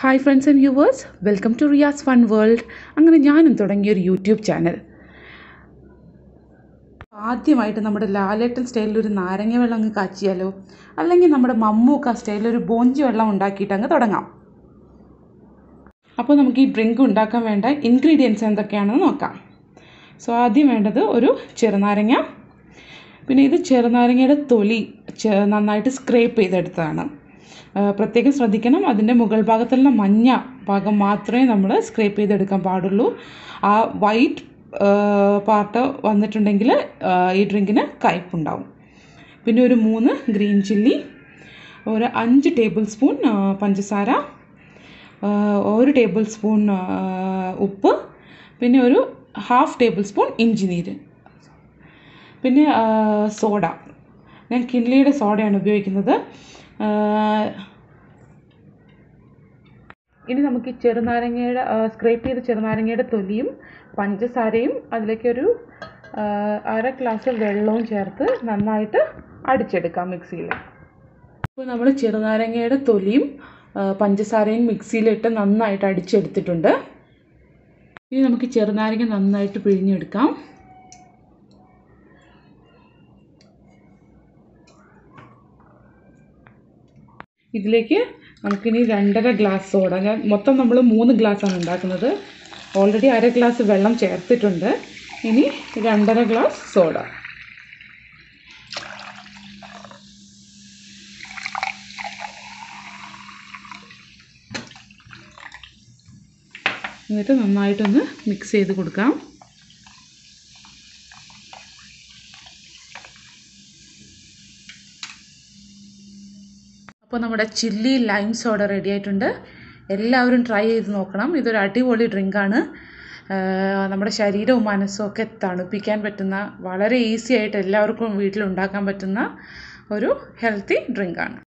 Hi friends and viewers, welcome to Riyas fun world. അങ്ങനെ ഞാനും തുടങ്ങിയ ഒരു യൂട്യൂബ് ചാനൽ. ആദ്യമായിട്ട് നമ്മുടെ ലാലേട്ടൻ സ്റ്റൈലിലൊരു നാരങ്ങ വെള്ളം അങ്ങ് കാച്ചിയാലോ, അല്ലെങ്കിൽ നമ്മുടെ മമ്മൂക്ക സ്റ്റൈലിലൊരു ബോഞ്ചി വെള്ളം ഉണ്ടാക്കിയിട്ട് അങ്ങ് തുടങ്ങാം. അപ്പോൾ നമുക്ക് ഈ ഡ്രിങ്ക് ഉണ്ടാക്കാൻ വേണ്ട ഇൻഗ്രീഡിയൻസ് എന്തൊക്കെയാണെന്ന് നോക്കാം. സോ ആദ്യം വേണ്ടത് ഒരു ചെറുനാരങ്ങ. പിന്നെ ഇത് ചെറുനാരങ്ങയുടെ തൊലി നന്നായിട്ട് സ്ക്രേപ്പ് ചെയ്തെടുത്തതാണ്. പ്രത്യേകം ശ്രദ്ധിക്കണം, അതിൻ്റെ മുകൾ ഭാഗത്തുള്ള മഞ്ഞ ഭാഗം മാത്രമേ നമ്മൾ സ്ക്രേപ്പ് ചെയ്തെടുക്കാൻ പാടുള്ളൂ. ആ വൈറ്റ് പാർട്ട് വന്നിട്ടുണ്ടെങ്കിൽ ഈ ഡ്രിങ്കിന് കയ്പ്പുണ്ടാവും. പിന്നെ ഒരു 3 ഗ്രീൻ ചില്ലി, ഒരു 5 ടേബിൾ സ്പൂൺ പഞ്ചസാര, 1 ടേബിൾ സ്പൂൺ ഉപ്പ്, പിന്നെ ഒരു ½ ടേബിൾ സ്പൂൺ ഇഞ്ചി നീര്, പിന്നെ സോഡ. ഞാൻ കിൻലിയുടെ സോഡയാണ് ഉപയോഗിക്കുന്നത്. ഇനി നമുക്ക് ഈ ചെറുനാരങ്ങയുടെ സ്ക്രേപ്പ് ചെയ്ത ചെറുനാരങ്ങയുടെ തൊലിയും പഞ്ചസാരയും അതിലേക്കൊരു 1/2 ഗ്ലാസ് വെള്ളവും ചേർത്ത് നന്നായിട്ട് അടിച്ചെടുക്കാം മിക്സിയിൽ. ഇപ്പോൾ നമ്മൾ ചെറുനാരങ്ങയുടെ തൊലിയും പഞ്ചസാരയും മിക്സിയിലിട്ട് നന്നായിട്ട് അടിച്ചെടുത്തിട്ടുണ്ട്. ഇനി നമുക്ക് ചെറുനാരങ്ങ നന്നായിട്ട് പിഴിഞ്ഞെടുക്കാം. ഇതിലേക്ക് നമുക്കിനി 2.5 ഗ്ലാസ് സോഡ. ഞാൻ മൊത്തം നമ്മൾ 3 ഗ്ലാസ്സാണ് ഉണ്ടാക്കുന്നത്. ഓൾറെഡി 1/2 ഗ്ലാസ് വെള്ളം ചേർത്തിട്ടുണ്ട്. ഇനി 2.5 ഗ്ലാസ് സോഡ. എന്നിട്ട് നന്നായിട്ടൊന്ന് മിക്സ് ചെയ്ത് കൊടുക്കാം. അപ്പോൾ നമ്മുടെ ചില്ലി ലൈം സോഡ റെഡി ആയിട്ടുണ്ട്. എല്ലാവരും ട്രൈ ചെയ്ത് നോക്കണം. ഇതൊരു അടിപൊളി ഡ്രിങ്കാണ്. നമ്മുടെ ശരീരവും മനസ്സും ഒക്കെ തണുപ്പിക്കാൻ പറ്റുന്ന, വളരെ ഈസി ആയിട്ട് എല്ലാവർക്കും വീട്ടിലുണ്ടാക്കാൻ പറ്റുന്ന ഒരു ഹെൽത്തി ഡ്രിങ്കാണ്.